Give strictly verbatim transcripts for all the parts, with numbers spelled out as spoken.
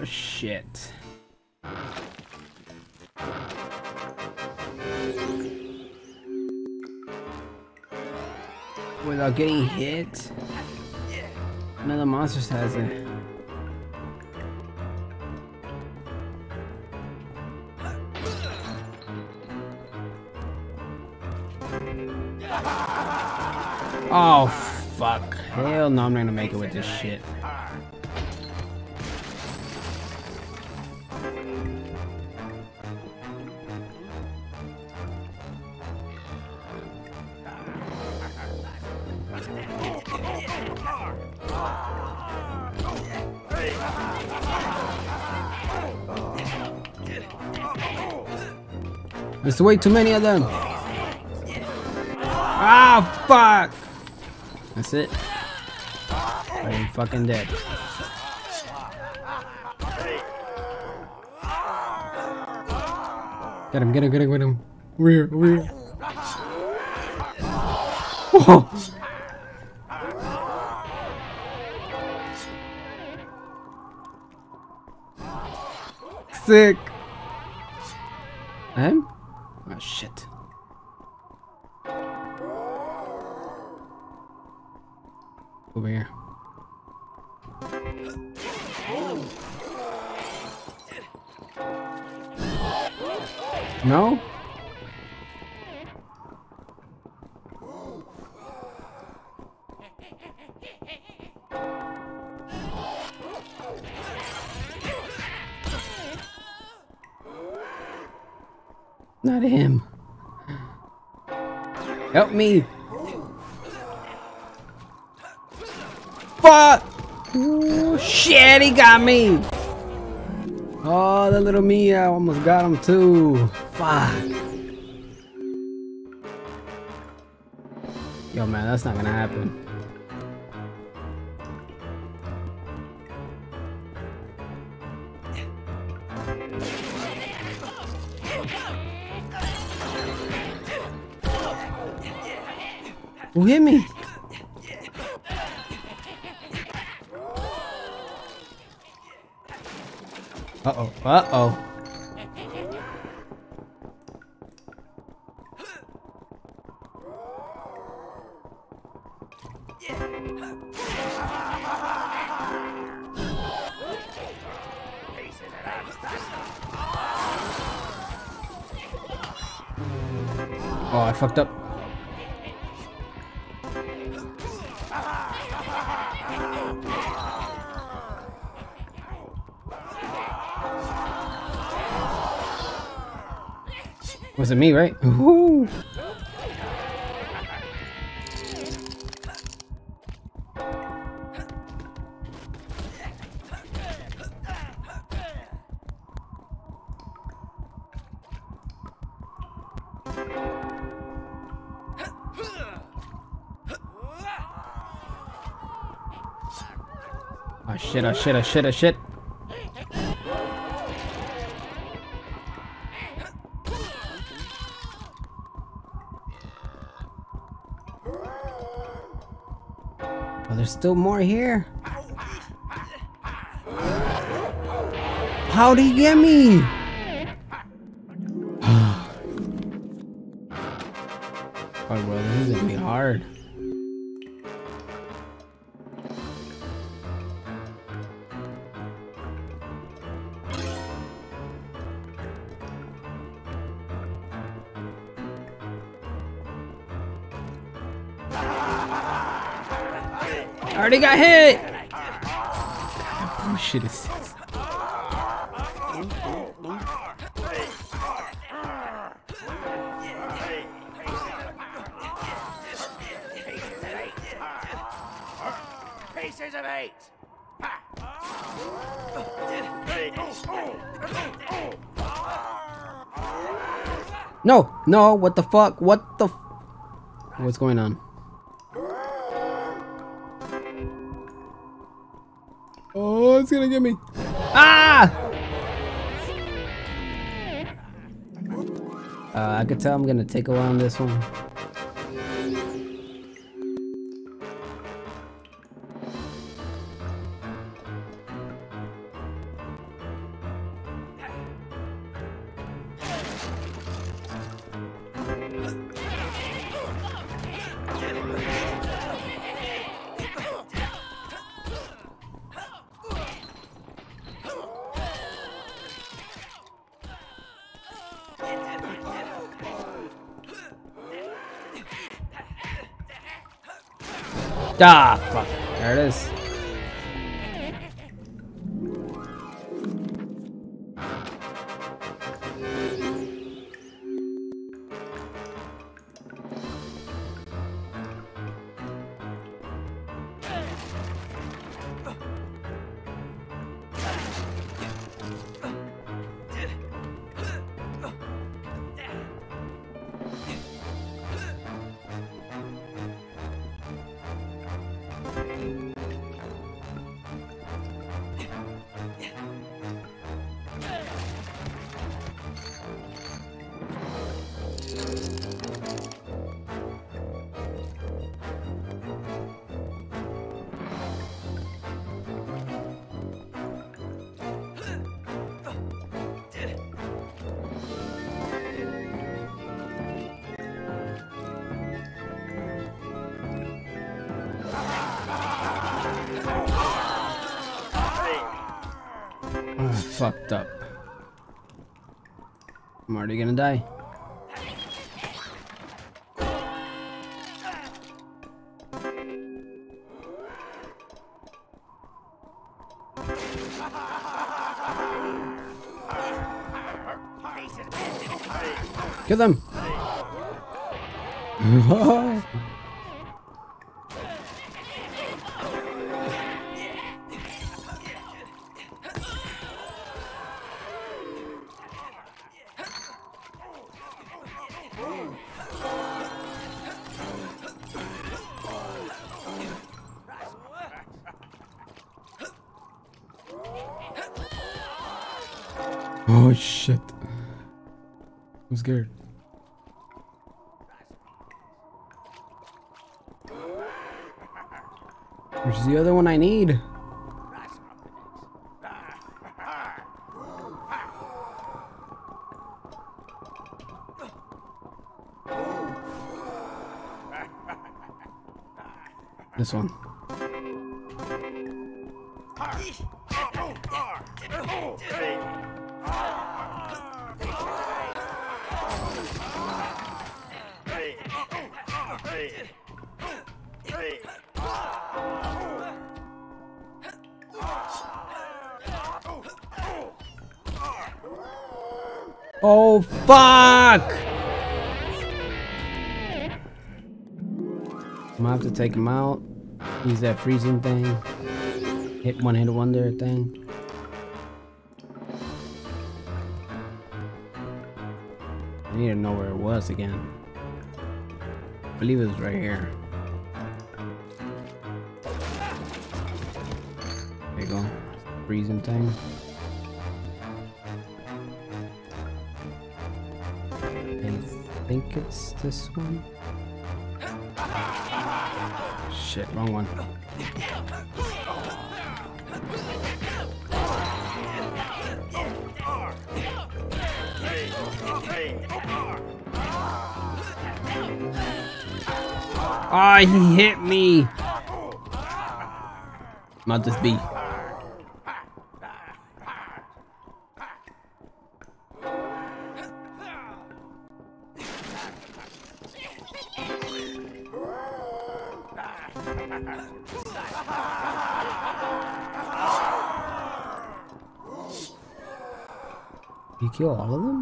Oh, shit. Without getting hit? None of the monsters has it. Oh, fuck. Hell no, I'm not gonna make it with this shit. There's way too many of them. Ah, fuck. That's it. I'm fucking dead. Get him, get him, get him, get him. Over here, over here. Whoa. Sick. Him? Oh, shit. Over here. No? Not him. Help me. Fuck! Ooh, shit, he got me! Oh, that little me, I almost got him too. Fuck. Yo, man, that's not gonna happen. Who hit me? Uh-oh, uh-oh. Oh, I fucked up. Was it me, right? Ooh. Oh shit, oh shit, oh shit, oh shit. There's still more here. How'd he get me? Oh, well, this is gonna be hard. I already got hit! God, bullshit is this. Pieces of eight! No! No! What the fuck? What the f- What's going on? Oh, it's gonna get me. Ah! Uh, I could tell I'm gonna take a while on this one. Ah, fuck. There it is. Fucked up. I'm already gonna die. Kill them! Oh shit, I'm scared. Where's the other one I need? This one. Oh, fuck! I'm gonna have to take him out. Use that freezing thing. Hit one hit wonder thing. I need to know where it was again. I believe it was right here. There you go. Freezing thing. I think it's this one. Shit, wrong one. Ah, oh, he hit me. Might just be. You kill all of them?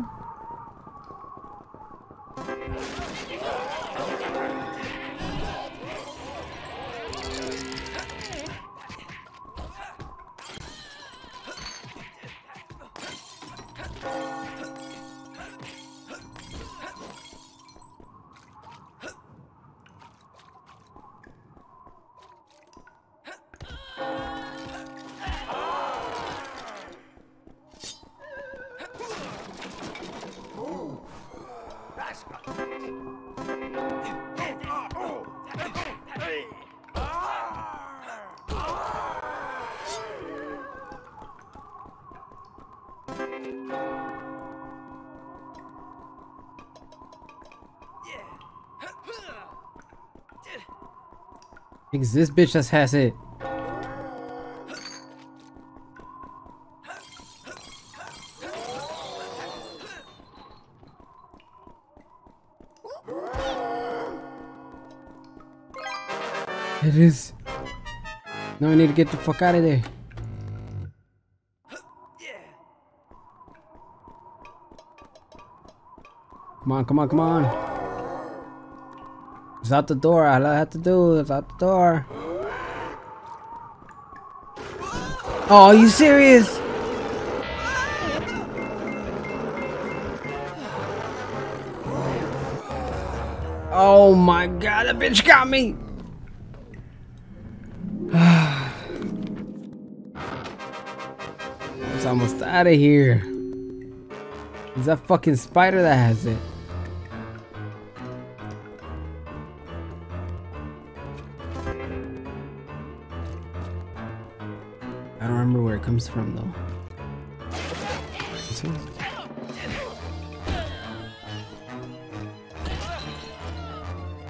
Because this bitch just has it. It is. Now I need to get the fuck out of there. Come on, come on, come on. It's out the door. All I have to do is out the door. Oh, are you serious? Oh my god, that bitch got me! I was almost out of here. It's that fucking spider that has it. I don't remember where it comes from though. This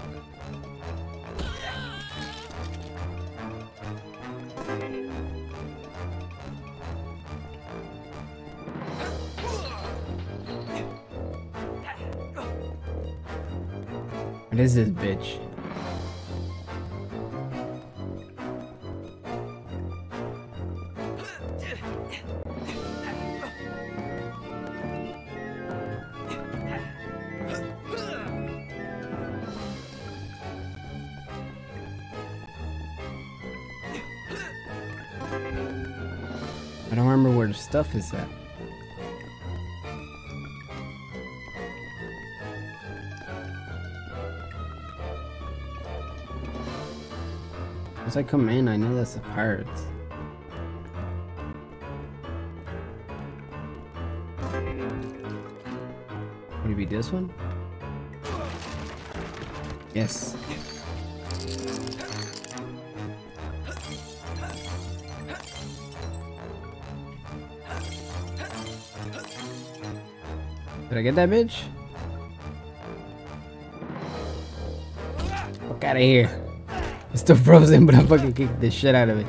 one? What is this bitch? I don't remember where the stuff is at. Once I come in, I know that's the pirates. Would it be this one? Yes. Did I get that bitch? Fuck out of here. It's still frozen, but I fucking kicked the shit out of it.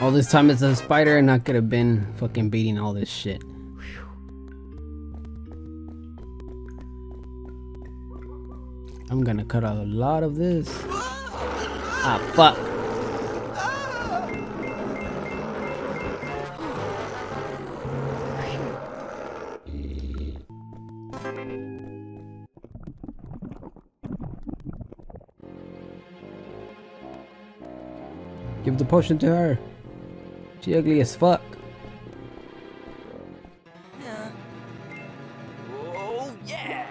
All this time it's a spider and I could have been fucking beating all this shit. I'm gonna cut out a lot of this. Ah, fuck. Give the potion to her. She ugly as fuck. Yeah. Oh yeah.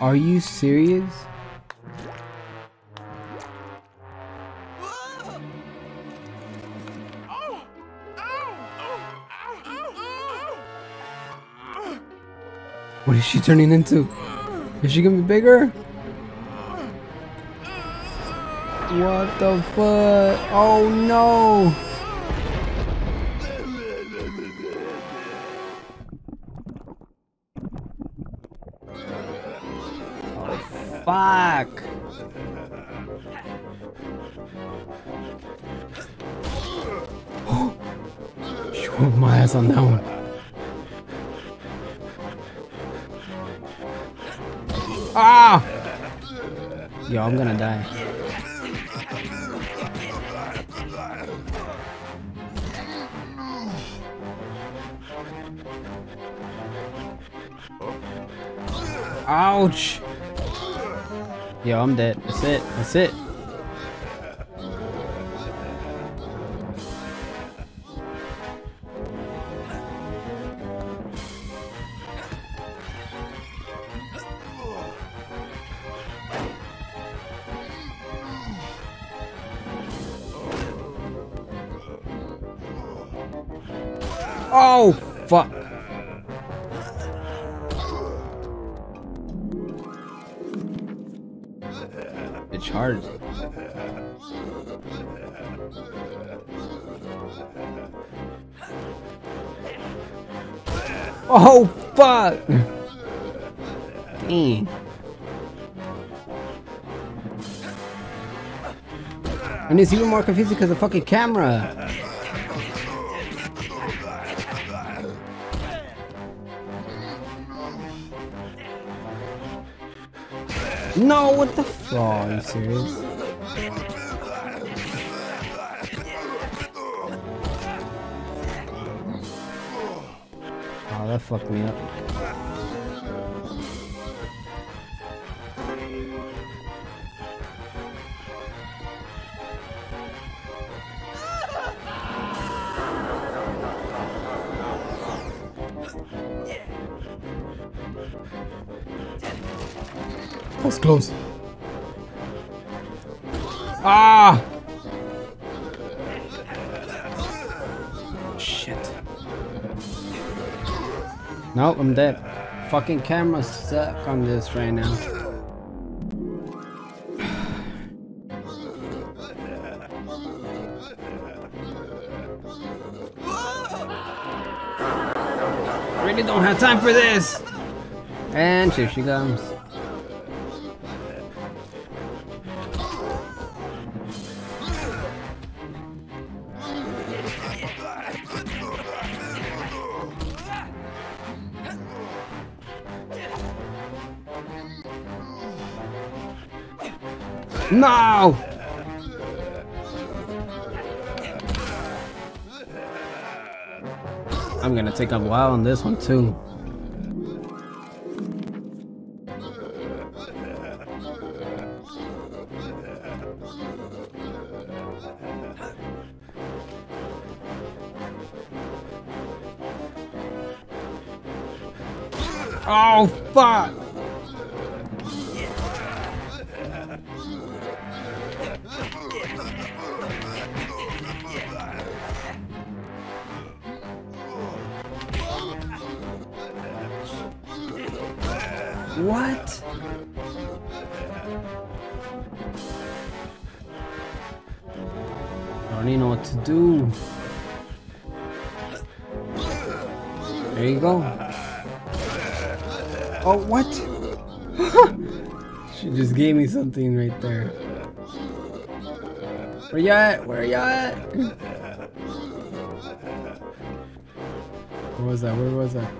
Are you serious? What is she turning into? Is she gonna be bigger? What the fuck? Oh no! Oh fuck! She whooped my ass on that one. Ah! Yo, I'm gonna die. Ouch! Yo, I'm dead. That's it. That's it. Oh, fuck. It's hard. Oh, fuck. Dang. And it's even more confusing because of the fucking camera. No, what the f- oh, are you serious? Oh, that fucked me up. That was close. Ah! Shit. Nope, I'm dead. Fucking cameras suck on this right now. I really don't have time for this! And here she comes. No! I'm gonna take a while on this one too. Oh fuck! What? I don't even know what to do. There you go. Oh, what? She just gave me something right there. Where you at? Where you at? Where was that? Where was that?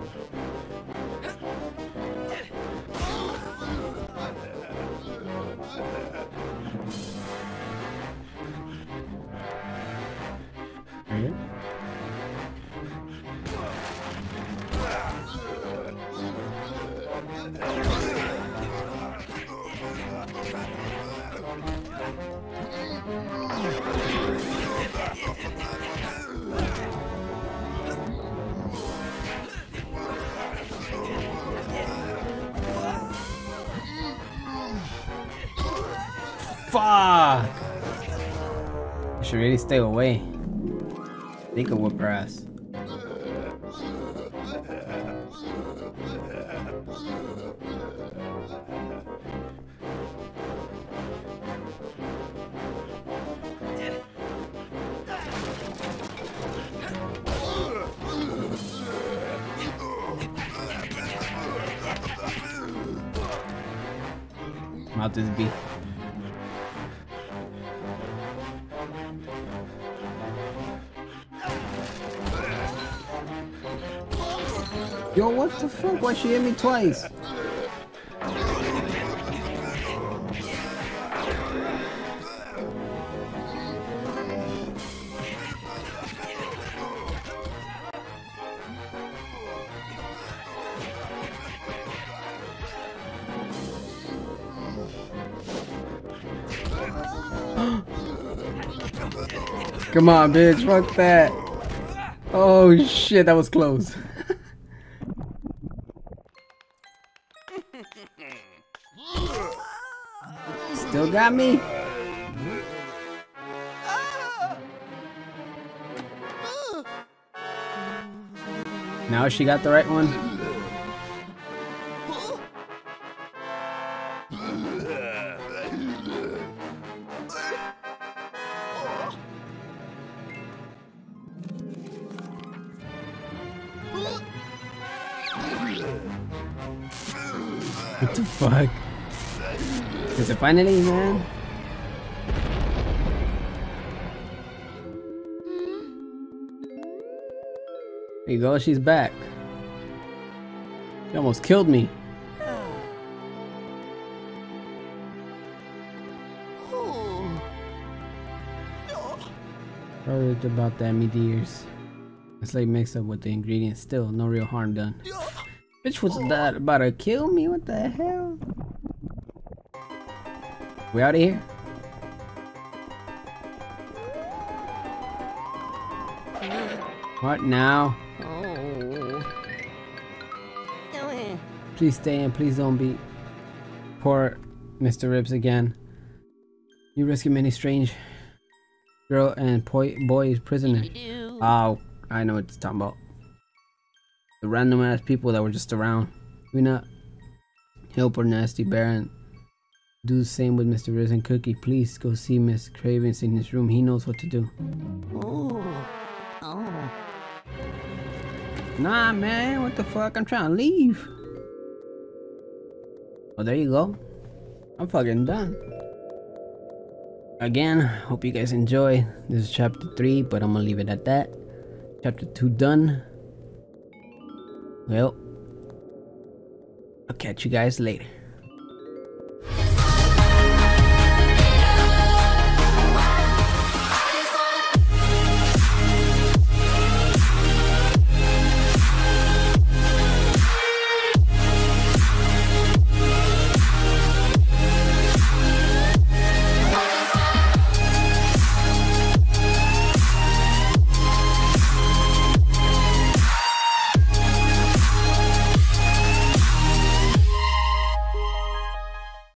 Fuck! I should really stay away. They could whip her ass. How does it be? Yo, what the fuck? Why she hit me twice? Come on, bitch, fuck that. Oh shit, that was close. Still got me? Now she got the right one. What the fuck? Is it finally, man? There you go, she's back. She almost killed me. heard about that meteors. It's like mixed up with the ingredients. Still, no real harm done. Bitch was that about to kill me? What the hell? We out of here? What now? Oh. Please stay in. Please don't be. Poor Mister Ribs again. You rescue many strange girl and boy prisoners. Oh, I know what you're talking about. The random ass people that were just around. We not help or nasty Baron. Do the same with Mister Ribs and Cookie. Please go see Miss Cravens in his room. He knows what to do. Oh. Oh. Nah, man. What the fuck? I'm trying to leave. Well, there you go. I'm fucking done. Again, hope you guys enjoy. This is chapter three, but I'm gonna leave it at that. Chapter two done. Well, I'll catch you guys later.